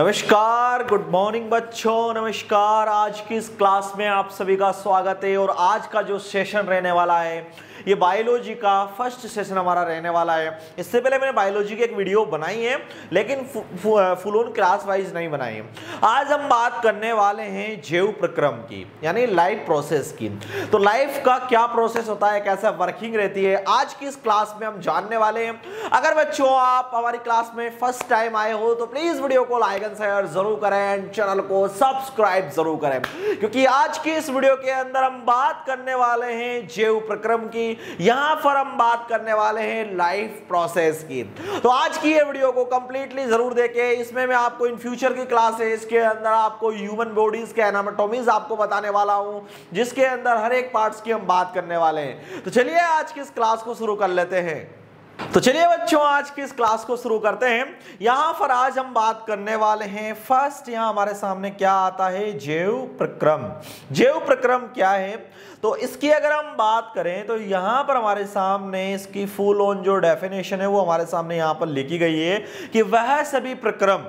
नमस्कार, good morning बच्चों, नमस्कार। आज की इस क्लास में आप सभी का स्वागत है और आज का जो सेशन रहने वाला है ये बायोलॉजी का फर्स्ट सेशन हमारा रहने वाला है। इससे पहले मैंने बायोलॉजी की एक वीडियो बनाई है लेकिन फुल ऑन क्लास वाइज नहीं बनाई है। आज हम बात करने वाले हैं जैव प्रक्रम की, यानी लाइफ प्रोसेस की। तो लाइफ का क्या प्रोसेस होता है, कैसा वर्किंग रहती है, आज की इस क्लास में हम जानने वाले हैं। अगर बच्चों आप हमारी क्लास में फर्स्ट टाइम आए हो तो प्लीज वीडियो को लाइक शेयर जरूर करें, चैनल को सब्सक्राइब जरूर करें, क्योंकि आज की इस वीडियो के अंदर हम बात करने वाले हैं जैव प्रक्रम की। यहां पर हम बात करने वाले हैं लाइफ प्रोसेस की। तो आज की ये वीडियो को कंप्लीटली जरूर देखें। इसमें मैं आपको इन फ्यूचर की क्लासेस के अंदर आपको ह्यूमन बॉडीज के एनाटॉमीज आपको बताने वाला हूं, जिसके अंदर हर एक पार्ट्स की हम बात करने वाले हैं। तो चलिए आज की इस क्लास को शुरू कर लेते हैं। तो चलिए बच्चों आज की इस क्लास को शुरू करते हैं। यहां पर आज हम बात करने वाले हैं फर्स्ट, यहां हमारे सामने क्या आता है, जैव प्रक्रम। जैव प्रक्रम क्या है, तो इसकी अगर हम बात करें तो यहां पर हमारे सामने इसकी फुल ऑन जो डेफिनेशन है वो हमारे सामने यहां पर लिखी गई है कि वह सभी प्रक्रम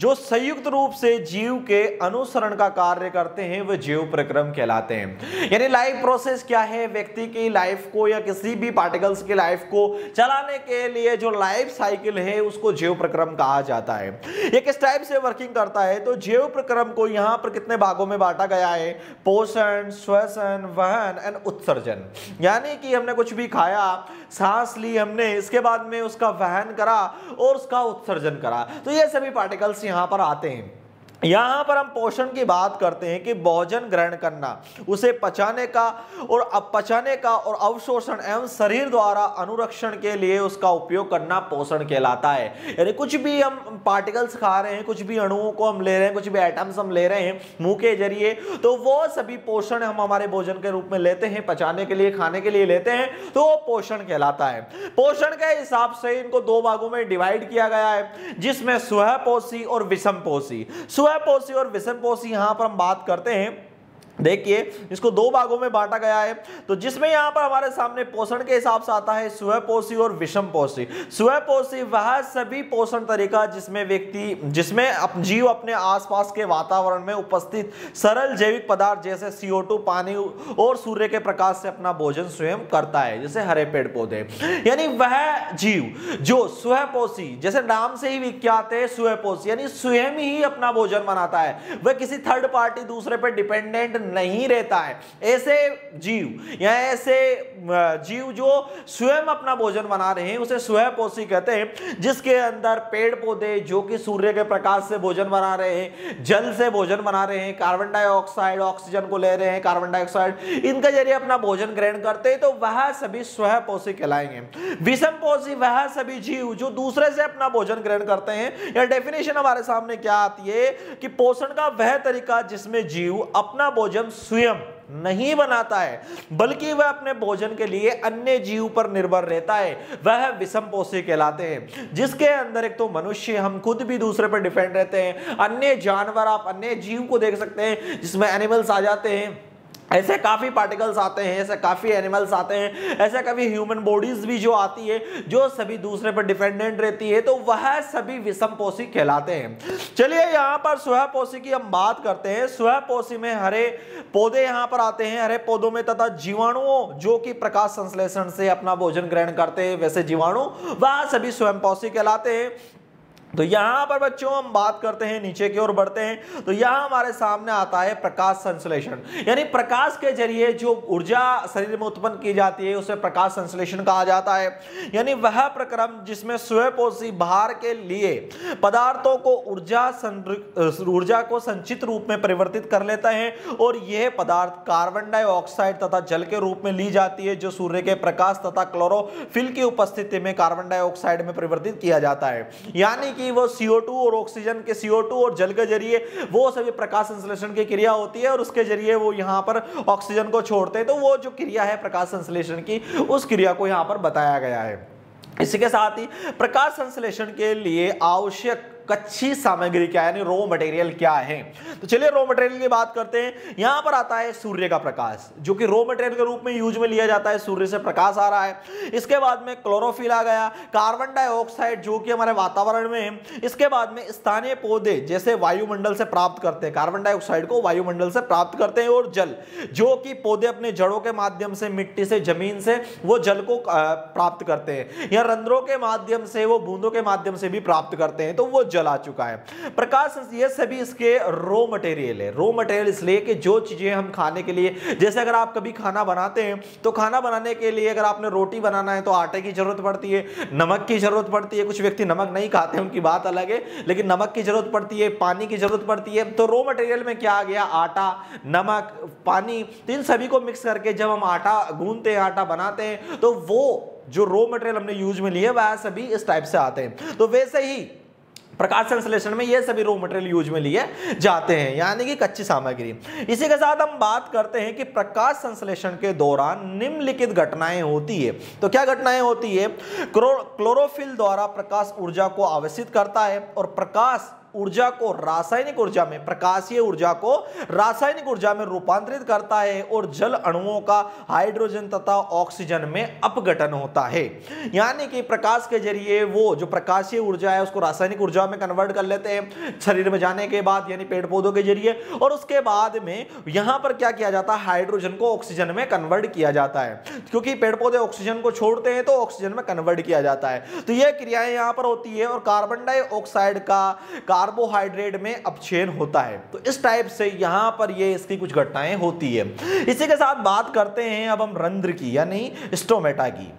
जो संयुक्त रूप से जीव के अनुसरण का कार्य करते हैं वह जैव प्रक्रम कहलाते हैं। यानी लाइफ प्रोसेस क्या है, व्यक्ति की लाइफ को या किसी भी पार्टिकल्स की लाइफ को चलाने के लिए जो लाइफ साइकिल है उसको जैव प्रक्रम कहा जाता है। ये किस टाइप से वर्किंग करता है, तो जैव प्रक्रम को यहाँ पर कितने भागों में बांटा गया है, पोषण, श्वसन, वहन एंड उत्सर्जन। यानी कि हमने कुछ भी खाया, सांस ली हमने, इसके बाद में उसका वहन करा और उसका उत्सर्जन करा, तो ये सभी पार्टिकल्स यहां पर आते हैं। यहाँ पर हम पोषण की बात करते हैं कि भोजन ग्रहण करना, उसे पचाने का और अवशोषण एवं शरीर द्वारा अनुरक्षण के लिए उसका उपयोग करना पोषण कहलाता है। यानी कुछ भी हम पार्टिकल्स खा रहे हैं, कुछ भी अणुओं को हम ले रहे हैं, कुछ भी एटम्स हम ले रहे हैं मुंह के जरिए, तो वो सभी पोषण हम हमारे भोजन के रूप में लेते हैं, पचाने के लिए, खाने के लिए लेते हैं, तो वो पोषण कहलाता है। पोषण के हिसाब से इनको दो भागों में डिवाइड किया गया है, जिसमें स्वपोषी और विषमपोषी। स्वपोषी और विषमपोषी यहां पर हम बात करते हैं, देखिए इसको दो भागों में बांटा गया है। तो जिसमें यहाँ पर हमारे सामने पोषण के हिसाब से आता है स्वपोषी और विषमपोषी। स्वपोषी वह सभी पोषण तरीका जिसमें जीव अपने आसपास के वातावरण में उपस्थित सरल जैविक पदार्थ जैसे CO2, पानी और सूर्य के प्रकाश से अपना भोजन स्वयं करता है, जैसे हरे पेड़ पौधे। यानी वह जीव जो स्वपोषी, जैसे नाम से ही विख्यात है स्वपोषी, यानी स्वयं ही अपना भोजन बनाता है, वह किसी थर्ड पार्टी दूसरे पर डिपेंडेंट नहीं रहता है। ऐसे जीव या ऐसे जीव जो स्वयं अपना भोजन बना रहे हैं उसे स्वपोषी कहते हैं, जिसके अंदर पेड़ पौधे जो कि सूर्य के प्रकाश से भोजन बना रहे हैं, जल से भोजन बना रहे हैं, कार्बन डाइऑक्साइड, ऑक्सीजन को ले रहे हैं, कार्बन डाइऑक्साइड, इनके जरिए अपना भोजन ग्रहण करते हैं, तो वह सभी स्वपोषी कहलाएंगे। विषमपोषी वह सभी जीव जो दूसरे से अपना भोजन ग्रहण करते हैं। यह डेफिनेशन हमारे सामने क्या आती है कि पोषण का वह तरीका जिसमें जीव अपना भोजन स्वयं नहीं बनाता है बल्कि वह अपने भोजन के लिए अन्य जीव पर निर्भर रहता है, वह विषमपोषी कहलाते हैं। जिसके अंदर एक तो मनुष्य, हम खुद भी दूसरे पर डिपेंड रहते हैं, अन्य जानवर, आप अन्य जीव को देख सकते हैं जिसमें एनिमल्स आ जाते हैं, ऐसे काफ़ी पार्टिकल्स आते हैं, ऐसे काफ़ी एनिमल्स आते हैं, ऐसे काफ़ी ह्यूमन बॉडीज भी जो आती है जो सभी दूसरे पर डिपेंडेंट रहती है, तो वह सभी विषमपोषी कहलाते हैं। चलिए यहाँ पर स्वपोषी की हम बात करते हैं। स्वपोषी में हरे पौधे यहाँ पर आते हैं। हरे पौधों में तथा जीवाणुओं जो कि प्रकाश संश्लेषण से अपना भोजन ग्रहण करते हैं, वैसे जीवाणु वह सभी स्वपोषी कहलाते हैं। तो यहाँ पर बच्चों हम बात करते हैं, नीचे की ओर बढ़ते हैं, तो यहाँ हमारे सामने आता है प्रकाश संश्लेषण। यानी प्रकाश के जरिए जो ऊर्जा शरीर में उत्पन्न की जाती है उसे प्रकाश संश्लेषण कहा जाता है। यानी वह प्रक्रम जिसमें स्वपोषी भार के लिए पदार्थों को ऊर्जा को संचित रूप में परिवर्तित कर लेता है और यह पदार्थ कार्बन डाइऑक्साइड तथा जल के रूप में ली जाती है, जो सूर्य के प्रकाश तथा क्लोरोफिल की उपस्थिति में कार्बन डाइऑक्साइड में परिवर्तित किया जाता है। यानी कि वो CO2 और ऑक्सीजन के CO2 और जल के जरिए वो सभी प्रकाश संश्लेषण की क्रिया होती है और उसके जरिए वो यहाँ पर ऑक्सीजन को छोड़ते हैं, तो वो जो क्रिया है प्रकाश संश्लेषण की, उस क्रिया को यहाँ पर बताया गया है। इसके साथ ही प्रकाश संश्लेषण के लिए आवश्यक कच्ची सामग्री क्या है, रॉ मटेरियल क्या है। तो चलिए रॉ मटेरियल की बात करते हैं। यहां पर आता है सूर्य का प्रकाश, जो कि रॉ मटेरियल के रूप में यूज में लिया जाता है। सूर्य से प्रकाश आ रहा है, इसके बाद में क्लोरोफिल आ गया, कार्बन डाइऑक्साइड जो कि हमारे वातावरण में है, इसके बाद में स्थानीय पौधे जैसे वायुमंडल से प्राप्त करते हैं, कार्बन डाइऑक्साइड को वायुमंडल से प्राप्त करते हैं, और जल जो कि पौधे अपने जड़ों के माध्यम से, मिट्टी से, जमीन से वो जल को प्राप्त करते हैं, या रंध्रों के माध्यम से, वो बूंदों के माध्यम से भी प्राप्त करते हैं। तो वो जल आ चुका है, प्रकाश, ये सभी इसके रॉ मटेरियल है। रॉ मटेरियल इसलिए कि जो चीजें हम खाने के लिए, जैसे अगर आप कभी खाना बनाते हैं तो खाना बनाने के लिए अगर आपने रोटी बनाना है तो आटे की जरूरत पड़ती है, नमक की जरूरत पड़ती है, कुछ व्यक्ति नमक नहीं खाते उनकी बात अलग है, लेकिन नमक की जरूरत पड़ती है, पानी की जरूरत पड़ती है। तो रॉ मटेरियल में क्या आ गया, आटा, नमक, पानी, तो इन सभी को मिक्स करके जब हम आटा गूंथते हैं, आटा बनाते हैं, तो वो जो रॉ मटेरियल हमने यूज में लिए वह सभी इस टाइप से आते हैं। तो वैसे ही प्रकाश संश्लेषण में ये सभी रॉ मटेरियल यूज में लिए जाते हैं, यानी कि कच्ची सामग्री। इसी के साथ हम बात करते हैं कि प्रकाश संश्लेषण के दौरान निम्नलिखित घटनाएं होती है। तो क्या घटनाएं होती है, क्लोरोफिल द्वारा प्रकाश ऊर्जा को आवेशित करता है, और प्रकाश ऊर्जा को रासायनिक ऊर्जा में, प्रकाशीय ऊर्जा को रासायनिक ऊर्जा में रूपांतरित करता है, और जल अणुओं का हाइड्रोजन तथा ऑक्सीजन में अपघटन होता है। यानी कि प्रकाश के जरिए वो जो प्रकाशीय ऊर्जा है उसको रासायनिक ऊर्जा में कन्वर्ट कर लेते हैं शरीर में जाने के बाद, यानी पेड़ पौधों के जरिए, और उसके बाद में यहाँ पर क्या किया जाता है, हाइड्रोजन को ऑक्सीजन में कन्वर्ट किया जाता है, क्योंकि पेड़ पौधे ऑक्सीजन को छोड़ते हैं तो ऑक्सीजन में कन्वर्ट किया जाता है। तो यह क्रियाएं यहाँ पर होती है, और कार्बन डाइऑक्साइड का कार्बोहाइड्रेट में अपचयन होता है। तो इस टाइप से यहां पर ये इसकी कुछ घटनाएं होती है। इसी के साथ बात करते हैं अब हम रंध्र की, यानी स्टोमेटा की।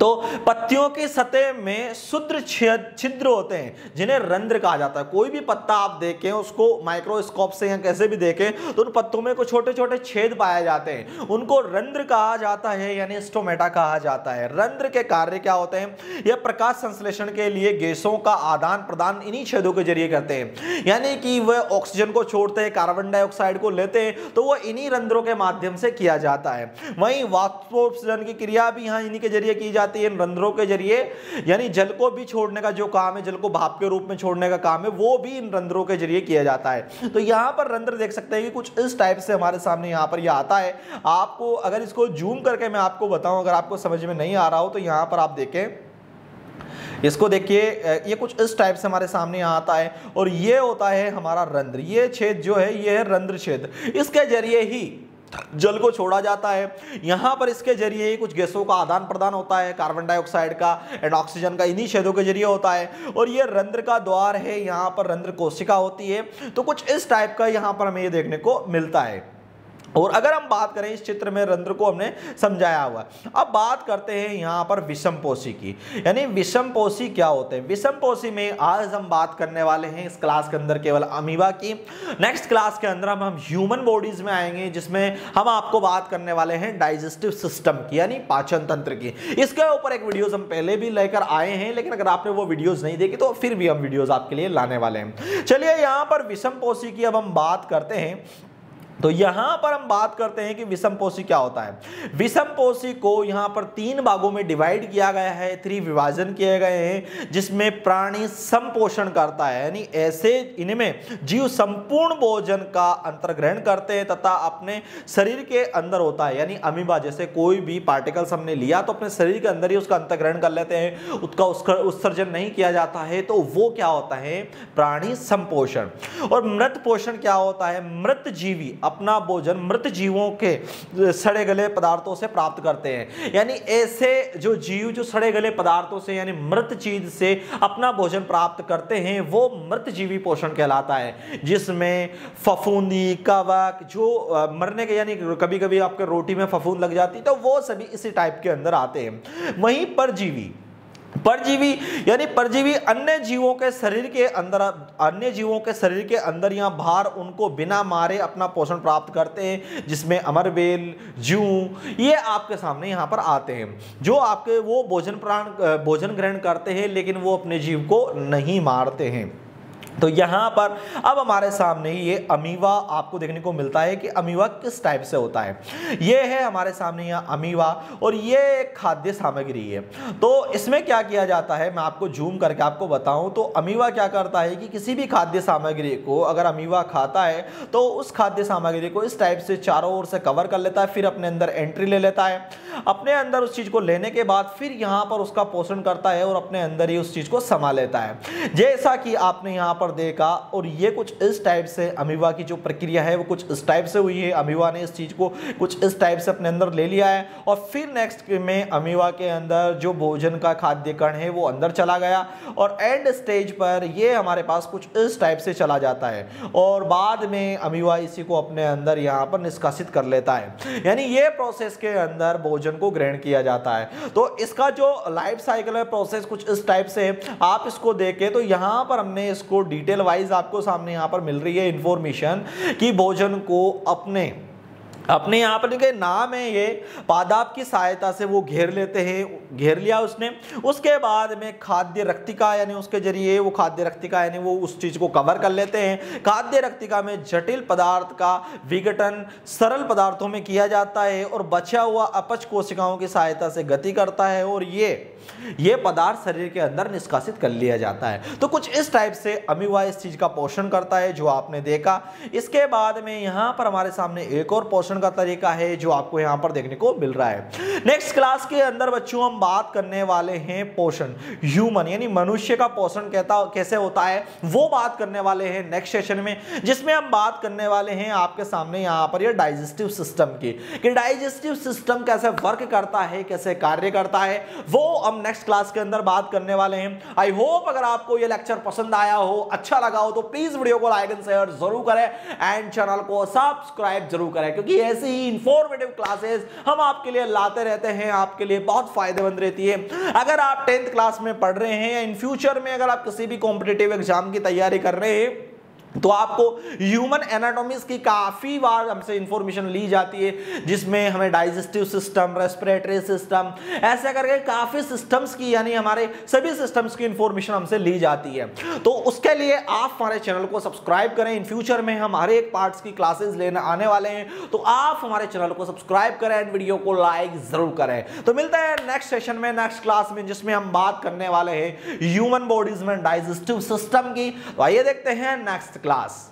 तो पत्तियों की सतह में सूत्र छिद्र होते हैं जिन्हें रंध्र कहा जाता है। कोई भी पत्ता आप देखें, उसको माइक्रोस्कोप से या कैसे भी देखें, तो उन पत्तों में कुछ छोटे छोटे छेद पाए जाते हैं, उनको रंध्र कहा जाता है, यानी स्टोमेटा कहा जाता है। रंध्र के कार्य क्या होते हैं, यह प्रकाश संश्लेषण के लिए गैसों का आदान प्रदान इन्हीं छेदों के जरिए करते हैं, यानी कि वह ऑक्सीजन को छोड़ते हैं, कार्बन डाइऑक्साइड को लेते हैं, तो वह इन्हीं रंध्रों के माध्यम से किया जाता है। वहीं वाष्पोत्सर्जन की क्रिया भी यहाँ इन्हीं के जरिए की जाती है, इन रंध्रों के जरिए, यानी जल को भी छोड़ने का जो काम है, जल को भाप के रूप में छोड़ने का काम है, वो भी इन रंध्रों के जरिए किया जाता है। तो यहां पर रंध्र देख सकते हैं कि कुछ इस टाइप से हमारे सामने यहां पर यह आता है। आपको अगर इसको जूम करके मैं आपको बताऊं, अगर आपको समझ में नहीं आ रहा हो तो यहां पर आप देखें, इसको देखिए, ये कुछ इस टाइप से हमारे सामने आता है, और ये होता है हमारा रंध्र। ये छेद जो है ये है रंध्र छेद, इसके जरिए ही जल को छोड़ा जाता है। यहाँ पर इसके जरिए ही कुछ गैसों का आदान प्रदान होता है, कार्बन डाइऑक्साइड का एंड ऑक्सीजन का, इन्हीं छेदों के जरिए होता है, और ये रंध्र का द्वार है, यहाँ पर रंध्र कोशिका होती है। तो कुछ इस टाइप का यहाँ पर हमें ये देखने को मिलता है। और अगर हम बात करें, इस चित्र में रंध्र को हमने समझाया हुआ। अब बात करते हैं यहाँ पर विषमपोषी की, यानी विषमपोषी क्या होते हैं। विषमपोषी में आज हम बात करने वाले हैं इस क्लास के अंदर केवल अमीबा की। नेक्स्ट क्लास के अंदर हम ह्यूमन बॉडीज में आएंगे, जिसमें हम आपको बात करने वाले हैं डाइजेस्टिव सिस्टम की, यानी पाचन तंत्र की। इसके ऊपर एक वीडियोज हम पहले भी लेकर आए हैं, लेकिन अगर आपने वो वीडियोज नहीं देखी तो फिर भी हम वीडियोज आपके लिए लाने वाले हैं। चलिए यहाँ पर विषमपोषी की अब हम बात करते हैं। तो यहां पर हम बात करते हैं कि विषमपोषी क्या होता है। विषमपोषी को यहां पर 3 भागों में डिवाइड किया गया है, 3 विभाजन किए गए हैं, जिसमें प्राणी संपोषण करता है, यानी ऐसे इनमें जीव संपूर्ण भोजन का अंतर्ग्रहण करते हैं तथा अपने शरीर के अंदर होता है, यानी अमीबा जैसे कोई भी पार्टिकल्स हमने लिया तो अपने शरीर के अंदर ही उसका अंतर्ग्रहण कर लेते हैं, उसका उत्सर्जन नहीं किया जाता है, तो वो क्या होता है, प्राणी संपोषण। और मृत पोषण क्या होता है, मृत जीवी अपना भोजन मृत जीवों के सड़े गले पदार्थों से प्राप्त करते हैं, यानी ऐसे जो जीव जो सड़े गले पदार्थों से, यानी मृत चीज से अपना भोजन प्राप्त करते हैं, वो मृत जीवी पोषण कहलाता है। जिसमें फफूंदी, कवक, जो मरने के, यानी कभी कभी आपके रोटी में फफूंद लग जाती, तो वो सभी इसी टाइप के अंदर आते हैं। वहीं परजीवी, परजीवी यानी परजीवी अन्य जीवों के शरीर के अंदर, यहाँ बाहर उनको बिना मारे अपना पोषण प्राप्त करते हैं, जिसमें अमरबेल, जू, ये आपके सामने यहाँ पर आते हैं, जो आपके वो भोजन ग्रहण करते हैं, लेकिन वो अपने जीव को नहीं मारते हैं। तो यहाँ पर अब हमारे सामने ये अमीबा आपको देखने को मिलता है कि अमीबा किस टाइप से होता है। ये है हमारे सामने यहाँ अमीबा और ये खाद्य सामग्री है। तो इसमें क्या किया जाता है, मैं आपको जूम करके आपको बताऊं तो अमीबा क्या करता है कि किसी भी खाद्य सामग्री को अगर अमीबा खाता है तो उस खाद्य सामग्री को इस टाइप से चारों ओर से कवर कर लेता है, फिर अपने अंदर एंट्री ले लेता है। अपने अंदर उस चीज़ को लेने के बाद फिर यहाँ पर उसका पोषण करता है और अपने अंदर ही उस चीज़ को समा लेता है, जैसा कि आपने यहाँ पर देखा। और ये कुछ इस टाइप से अमीबा की जो प्रक्रिया है वो कुछ इस टाइप से हुई है। अमीबा ने इस चीज़ को कुछ इस टाइप से अपने अंदर ले लिया है और फिर नेक्स्ट में अमीबा के अंदर जो भोजन का खाद्य कण है वो अंदर चला गया और एंड स्टेज पर ये हमारे पास कुछ इस टाइप से चला जाता है और बाद में अमीबा इसी को अपने अंदर यहाँ पर निष्कासित कर लेता है। यानी ये प्रोसेस के अंदर भोजन को ग्रहण किया जाता है। तो इसका जो लाइफ साइकिल है प्रोसेस कुछ इस टाइप से है। आप इसको देखें तो यहाँ पर हमने इसको डिटेल वाइज आपको सामने यहाँ पर मिल रही है इंफॉर्मेशन कि भोजन को अपने यहाँ पर के नाम है ये पादाप की सहायता से वो घेर लेते हैं, घेर लिया उसने। उसके बाद में खाद्य रक्तिका यानी उसके जरिए वो खाद्य रक्तिका यानी वो उस चीज़ को कवर कर लेते हैं। खाद्य रक्तिका में जटिल पदार्थ का विघटन सरल पदार्थों में किया जाता है और बचा हुआ अपच कोशिकाओं की सहायता से गति करता है और ये पदार्थ शरीर के अंदर निष्कासित कर लिया जाता है। तो कुछ इस टाइप से अमीबा इस चीज़ का पोषण करता है जो आपने देखा। इसके बाद में यहाँ पर हमारे सामने एक और पोषण का तरीका है जो आपको यहां पर देखने को मिल रहा है। नेक्स्ट क्लास के अंदर बच्चों हम बात करने वाले हैं पोषण, ह्यूमन यानी मनुष्य का पोषण कैसे होता है वो बात करने वाले हैं नेक्स्ट सेशन में, जिसमें हम बात करने वाले हैं आपके सामने यहां पर ये डाइजेस्टिव सिस्टम की, कि डाइजेस्टिव सिस्टम कैसे वर्क करता है, कैसे कार्य करता है, वो हम नेक्स्ट क्लास के अंदर बात करने वाले हैं। आई होप अगर आपको ये लेक्चर पसंद आया हो, अच्छा लगा हो तो प्लीज वीडियो को लाइक एंड शेयर जरूर करें एंड चैनल को सब्सक्राइब जरूर करें, क्योंकि ऐसी ही इंफॉर्मेटिव क्लासेस हम आपके लिए लाते रहते हैं, आपके लिए बहुत फायदेमंद रहती है। अगर आप 10th क्लास में पढ़ रहे हैं या इन फ्यूचर में अगर आप किसी भी कॉम्पिटिटिव एग्जाम की तैयारी कर रहे हैं तो आपको ह्यूमन एनाटॉमीज की काफ़ी बार हमसे इंफॉर्मेशन ली जाती है, जिसमें हमें डाइजेस्टिव सिस्टम, रेस्पिरेटरी सिस्टम, ऐसे करके काफ़ी सिस्टम्स की यानी हमारे सभी सिस्टम्स की इंफॉर्मेशन हमसे ली जाती है। तो उसके लिए आप हमारे चैनल को सब्सक्राइब करें। इन फ्यूचर में हम हर एक पार्ट्स की क्लासेस लेने आने वाले हैं, तो आप हमारे चैनल को सब्सक्राइब करें एंड वीडियो को लाइक ज़रूर करें। तो मिलते हैं नेक्स्ट सेशन में, नेक्स्ट क्लास में, जिसमें हम बात करने वाले हैं ह्यूमन बॉडीज में डाइजेस्टिव सिस्टम की। तो आइए देखते हैं नेक्स्ट क्लास।